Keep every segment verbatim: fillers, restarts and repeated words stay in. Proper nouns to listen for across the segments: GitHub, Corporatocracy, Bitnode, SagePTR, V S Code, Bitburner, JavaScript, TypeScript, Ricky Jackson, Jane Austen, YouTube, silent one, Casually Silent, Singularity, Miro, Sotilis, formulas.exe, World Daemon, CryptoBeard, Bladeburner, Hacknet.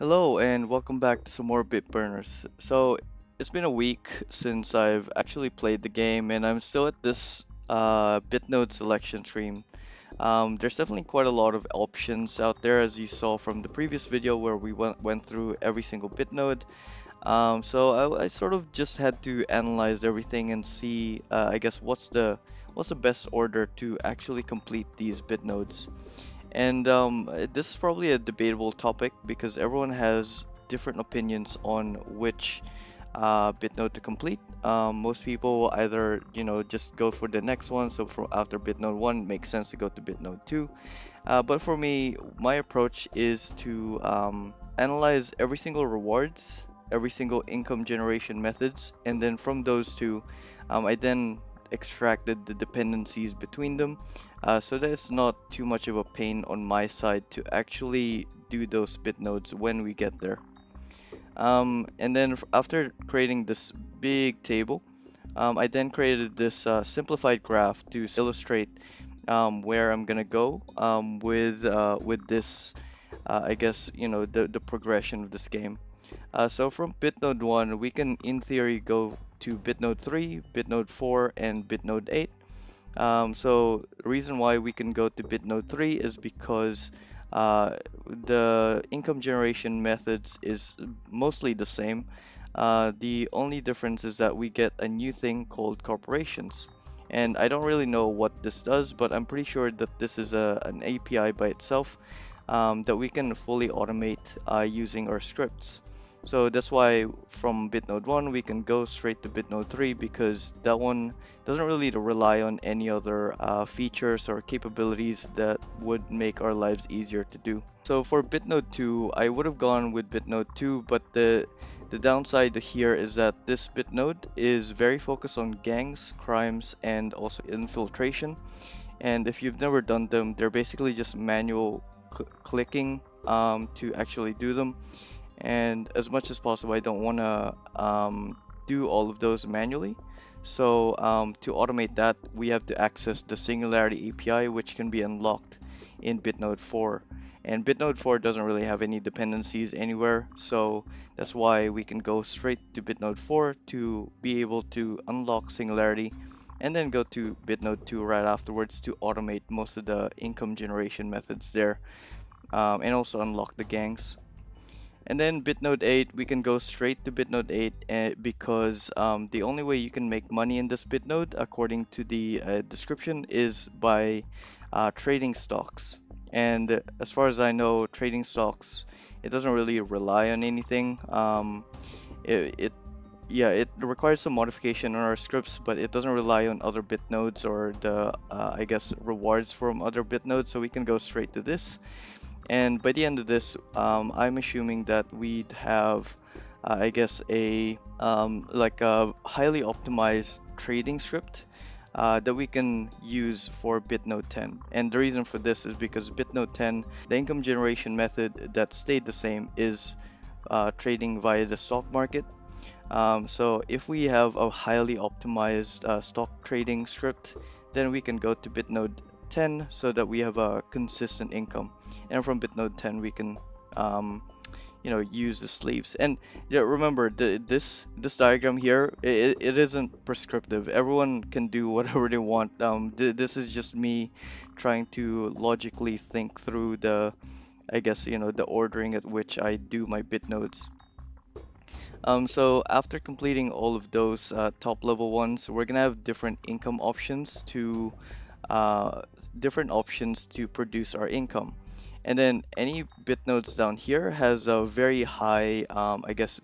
Hello and welcome back to some more Bitburners. So it's been a week since I've actually played the game and I'm still at this uh, Bitnode selection stream. Um, there's definitely quite a lot of options out there, as you saw from the previous video where we went, went through every single Bitnode. Um, so I, I sort of just had to analyze everything and see uh, I guess what's the what's the best order to actually complete these Bitnodes. And um, this is probably a debatable topic because everyone has different opinions on which uh, Bitnode to complete. Um, most people either, you know, just go for the next one. So for after Bitnode one, it makes sense to go to Bitnode two. Uh, but for me, my approach is to um, analyze every single rewards, every single income generation methods, and then from those two, um, I then extracted the dependencies between them, uh, so that it's not too much of a pain on my side to actually do those Bitnodes when we get there. Um, and then after creating this big table, um, I then created this uh, simplified graph to illustrate um, where I'm gonna go um, with uh, with this, uh, I guess, you know, the, the progression of this game. Uh, so from Bitnode one, we can in theory go to Bitnode three, Bitnode four, and Bitnode eight. Um, so reason why we can go to Bitnode three is because uh, the income generation methods is mostly the same. Uh, the only difference is that we get a new thing called corporations. And I don't really know what this does, but I'm pretty sure that this is a, an A P I by itself um, that we can fully automate uh, using our scripts. So that's why from Bitnode one we can go straight to Bitnode three, because that one doesn't really rely on any other uh, features or capabilities that would make our lives easier to do. So for Bitnode two, I would have gone with Bitnode two, but the the downside here is that this Bitnode is very focused on gangs, crimes, and also infiltration. And if you've never done them, they're basically just manual cl clicking um, to actually do them. And as much as possible, I don't want to um, do all of those manually. So um, to automate that, we have to access the Singularity A P I, which can be unlocked in Bitnode four. And Bitnode four doesn't really have any dependencies anywhere, so that's why we can go straight to Bitnode four to be able to unlock Singularity, and then go to Bitnode two right afterwards to automate most of the income generation methods there, um, and also unlock the gangs. And then Bitnode eight, we can go straight to Bitnode eight because um, the only way you can make money in this Bitnode, according to the uh, description, is by uh, trading stocks. And as far as I know, trading stocks, it doesn't really rely on anything. Um, it, it, yeah, it requires some modification on our scripts, but it doesn't rely on other Bitnodes or the, uh, I guess, rewards from other Bitnodes. So we can go straight to this. And by the end of this, um, I'm assuming that we'd have, uh, I guess, a um, like a highly optimized trading script uh, that we can use for Bitnode ten. And the reason for this is because Bitnode ten, the income generation method that stayed the same is uh, trading via the stock market. Um, so if we have a highly optimized uh, stock trading script, then we can go to Bitnode ten so that we have a consistent income. And from Bitnode ten we can um, you know, use the sleeves. And yeah, remember the, this this diagram here, it, it isn't prescriptive. Everyone can do whatever they want. Um, th this is just me trying to logically think through the, I guess, you know, the ordering at which I do my Bitnodes. Um, so after completing all of those uh, top level ones, we're gonna have different income options to uh, different options to produce our income. And then any Bitnodes down here has a very high, um, I guess,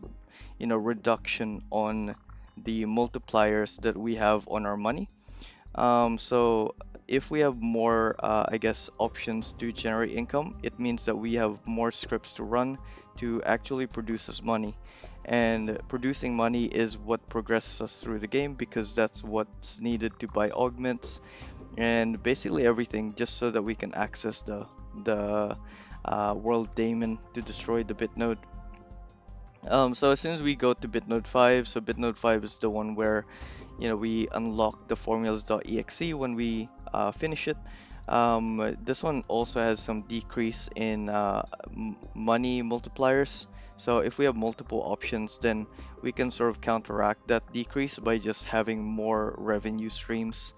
you know, reduction on the multipliers that we have on our money. Um, so if we have more, uh, I guess, options to generate income, it means that we have more scripts to run to actually produce us money. And producing money is what progresses us through the game, because that's what's needed to buy augments and basically everything, just so that we can access the the uh, World Daemon to destroy the Bitnode. Um, so as soon as we go to Bitnode five, so Bitnode five is the one where, you know, we unlock the formulas dot E X E when we uh, finish it. Um, this one also has some decrease in uh, money multipliers. So if we have multiple options, then we can sort of counteract that decrease by just having more revenue streams.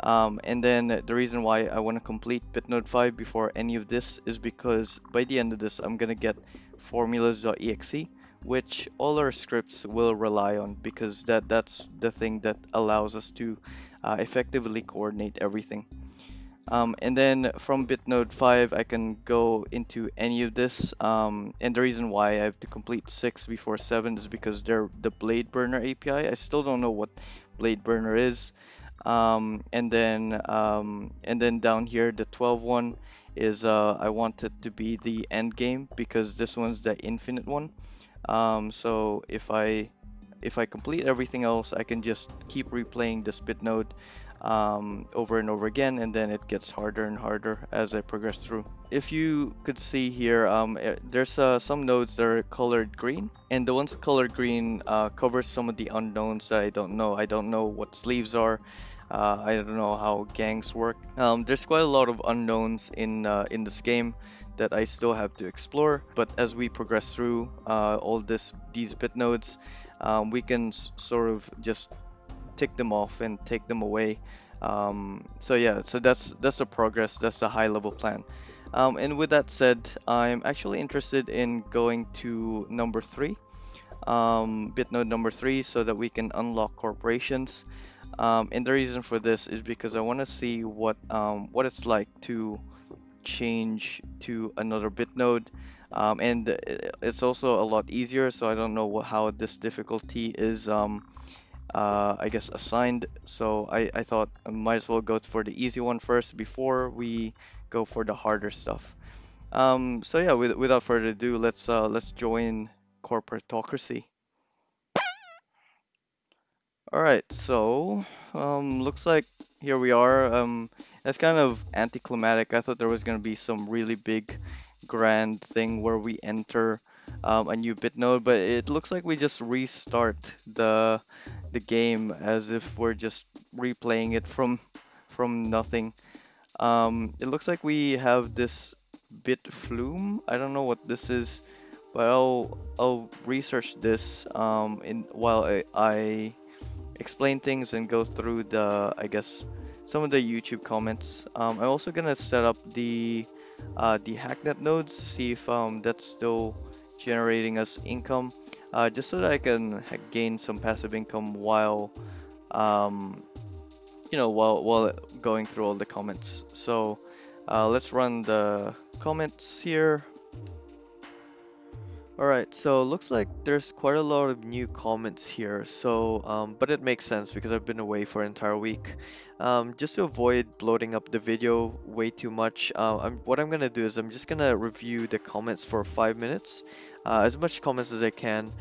Um, and then the reason why I want to complete Bitnode five before any of this is because by the end of this, I'm going to get formulas dot E X E, which all our scripts will rely on, because that, that's the thing that allows us to uh, effectively coordinate everything. Um, and then from Bitnode five, I can go into any of this. Um, and the reason why I have to complete six before seven is because they're the Bladeburner A P I. I still don't know what Bladeburner is. Um, and then um, and then down here, the twelve one is uh, I want it to be the end game, because this one's the infinite one. Um, so if I if I complete everything else, I can just keep replaying this Bitnode Um, over and over again, and then it gets harder and harder as I progress through. If you could see here, um, there's uh, some nodes that are colored green, and the ones colored green uh, covers some of the unknowns that I don't know. I don't know what sleeves are, uh, I don't know how gangs work. Um, there's quite a lot of unknowns in, uh, in this game that I still have to explore, but as we progress through uh, all this these bit nodes, um, we can sort of just tick them off and take them away. Um, so yeah, so that's that's the progress, that's the high level plan. Um, and with that said, I'm actually interested in going to number three, um, Bitnode number three, so that we can unlock corporations. Um, and the reason for this is because I want to see what um, what it's like to change to another Bitnode. Um, and it's also a lot easier, so I don't know what, how this difficulty is um, Uh, I guess assigned, so I, I thought I might as well go for the easy one first before we go for the harder stuff. Um, so yeah, with, without further ado, let's uh, let's join Corporatocracy. All right, so um, looks like here we are. Um, that's kind of anticlimactic. I thought there was going to be some really big, grand thing where we enter Um, a new Bitnode, but it looks like we just restart the the game as if we're just replaying it from from nothing. Um, it looks like we have this bit flume. I don't know what this is, but I'll I'll research this um, in while I, I explain things and go through the I guess some of the YouTube comments. Um, I'm also gonna set up the uh, the hacknet nodes, see if um, that's still generating us income, uh, just so that I can gain some passive income while um, you know while, while going through all the comments. So uh, let's run the comments here. Alright, so looks like there's quite a lot of new comments here, so um, but it makes sense because I've been away for an entire week. Um, just to avoid bloating up the video way too much, uh, I'm, what I'm going to do is I'm just going to review the comments for five minutes, uh, as much comments as I can,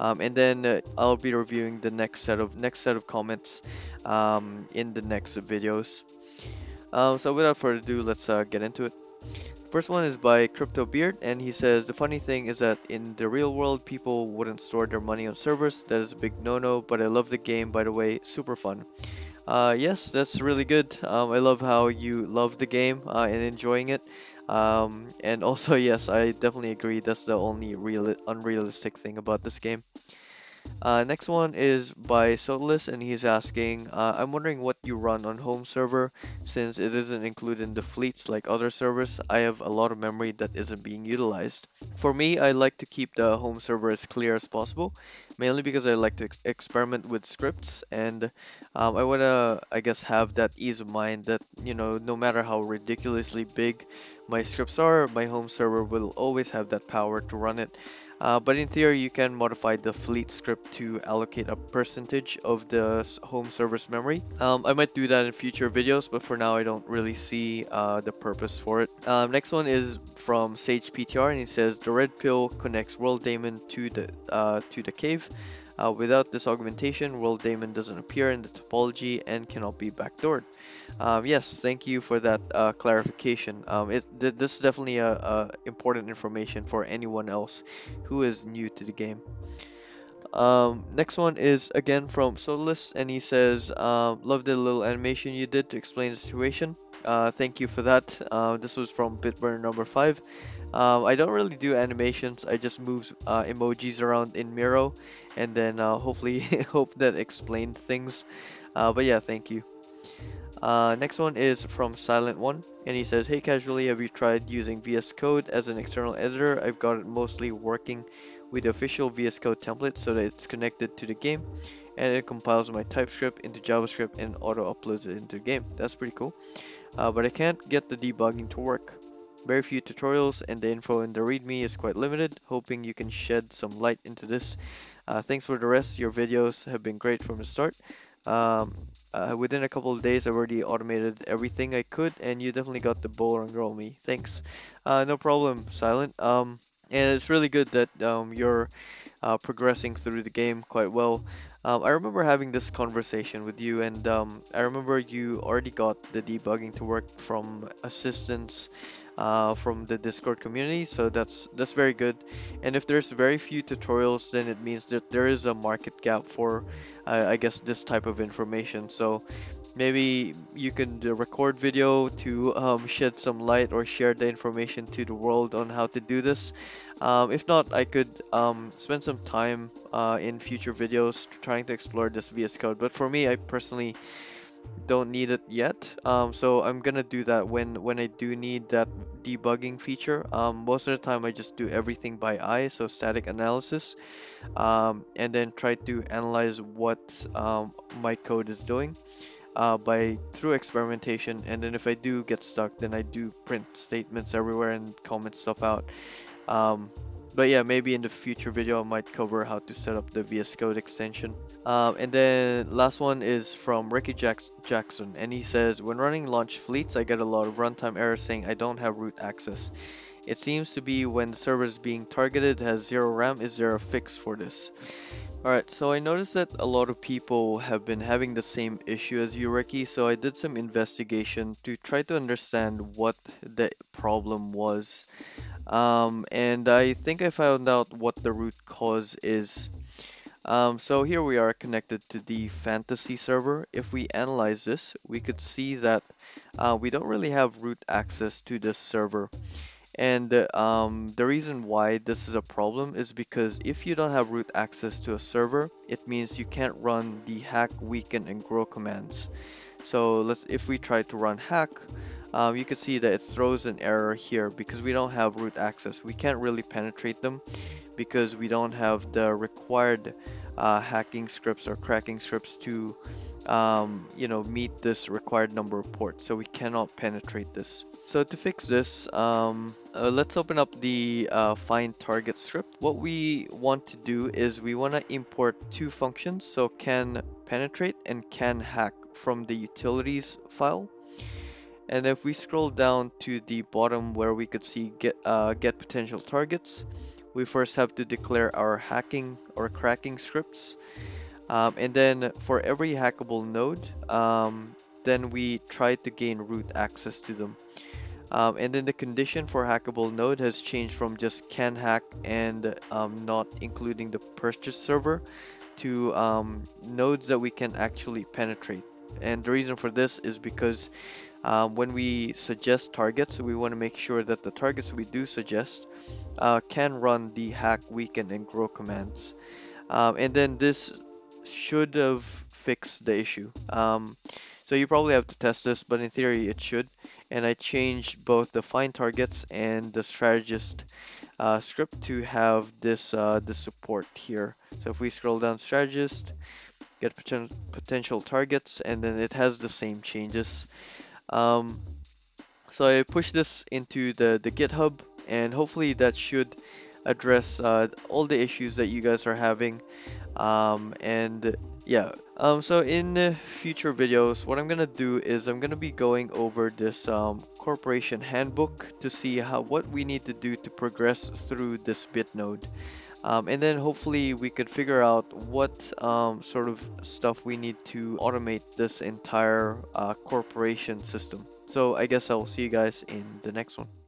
um, and then uh, I'll be reviewing the next set of, next set of comments um, in the next videos. Uh, so without further ado, let's uh, get into it. First one is by CryptoBeard, and he says, the funny thing is that in the real world, people wouldn't store their money on servers. That is a big no-no, but I love the game, by the way, super fun. Uh, yes, that's really good. Um, I love how you love the game uh, and enjoying it. Um, and also, yes, I definitely agree. That's the only real unrealistic thing about this game. Uh, next one is by Sotilis, and he's asking, uh, I'm wondering what you run on home server since it isn't included in the fleets like other servers. I have a lot of memory that isn't being utilized. For me, I like to keep the home server as clear as possible, mainly because I like to ex experiment with scripts, and um, I want to, I guess, have that ease of mind that, you know, no matter how ridiculously big my scripts are, my home server will always have that power to run it. Uh, but in theory, you can modify the fleet script to allocate a percentage of the home server's memory. Um, I might do that in future videos, but for now, I don't really see uh, the purpose for it. Um, next one is from SagePTR, and he says, the red pill connects World Daemon to the, uh, to the cave. Uh, without this augmentation, World Daemon doesn't appear in the topology and cannot be backdoored. Um, yes, thank you for that uh, clarification. Um, it, th this is definitely a, a important information for anyone else who is new to the game. Um, next one is again from Sotilis, and he says, uh, love the little animation you did to explain the situation. Uh, thank you for that. Uh, this was from Bitburner number five. Uh, I don't really do animations. I just move uh, emojis around in Miro, and then uh, hopefully hope that explained things. Uh, but yeah, thank you. Uh, next one is from Silent One, and he says, hey Casually, have you tried using V S Code as an external editor? I've got it mostly working with the official V S Code template so that it's connected to the game, and it compiles my TypeScript into JavaScript and auto uploads it into the game. That's pretty cool, uh, but I can't get the debugging to work. Very few tutorials, and the info in the README is quite limited. Hoping you can shed some light into this. Uh, thanks for the rest. Your videos have been great from the start. Um, uh, within a couple of days, I've already automated everything I could, and you definitely got the ball rolling on me. Thanks. Uh, no problem, Silent. Um, and it's really good that um, you're uh, progressing through the game quite well. Um, I remember having this conversation with you, and um, I remember you already got the debugging to work from assistance uh, from the Discord community, so that's that's very good. And if there's very few tutorials, then it means that there is a market gap for, uh, I guess, this type of information. So maybe you can record video to um, shed some light or share the information to the world on how to do this. Um, if not, I could um, spend some time uh, in future videos trying to explore this V S Code, but for me, I personally don't need it yet. Um, so I'm gonna do that when when I do need that debugging feature. Um, most of the time, I just do everything by eye, so static analysis, um, and then try to analyze what um, my code is doing uh, by through experimentation. And then if I do get stuck, then I do print statements everywhere and comment stuff out. Um, but yeah, maybe in the future video I might cover how to set up the V S Code extension. Um, and then last one is from Ricky Jackson, and he says, when running launch fleets, I get a lot of runtime errors saying I don't have root access. It seems to be when the server is being targeted has zero RAM. Is there a fix for this? Alright, so I noticed that a lot of people have been having the same issue as you, Ricky, so I did some investigation to try to understand what the problem was. Um, and I think I found out what the root cause is. Um, so here we are connected to the fantasy server. If we analyze this, we could see that uh, we don't really have root access to this server. And um, the reason why this is a problem is because if you don't have root access to a server, it means you can't run the hack, weaken, and grow commands. So let's, if we try to run hack, um, you can see that it throws an error here because we don't have root access. We can't really penetrate them because we don't have the required uh, hacking scripts or cracking scripts to um, you know, meet this required number of ports. So we cannot penetrate this. So to fix this, um, uh, let's open up the uh, find target script. What we want to do is we want to import two functions, so can penetrate and can hack from the utilities file. And if we scroll down to the bottom where we could see get, uh, get potential targets, we first have to declare our hacking or cracking scripts. Um, and then for every hackable node, um, then we try to gain root access to them. Um, and then the condition for hackable node has changed from just can hack and um, not including the purchase server to um, nodes that we can actually penetrate. And the reason for this is because um, when we suggest targets, we want to make sure that the targets we do suggest uh, can run the hack, weaken, and grow commands. Um, and then this should have fixed the issue. Um, so you probably have to test this, but in theory it should. And I changed both the find targets and the strategist uh, script to have this uh, the support here. So if we scroll down strategist, get poten potential targets, and then it has the same changes. Um, so I pushed this into the, the GitHub, and hopefully that should address uh, all the issues that you guys are having. Um, and yeah, um, so in uh, future videos, what I'm gonna do is I'm gonna be going over this um, corporation handbook to see how what we need to do to progress through this Bitnode. Um, and then hopefully we could figure out what um, sort of stuff we need to automate this entire uh, corporation system. So I guess I will see you guys in the next one.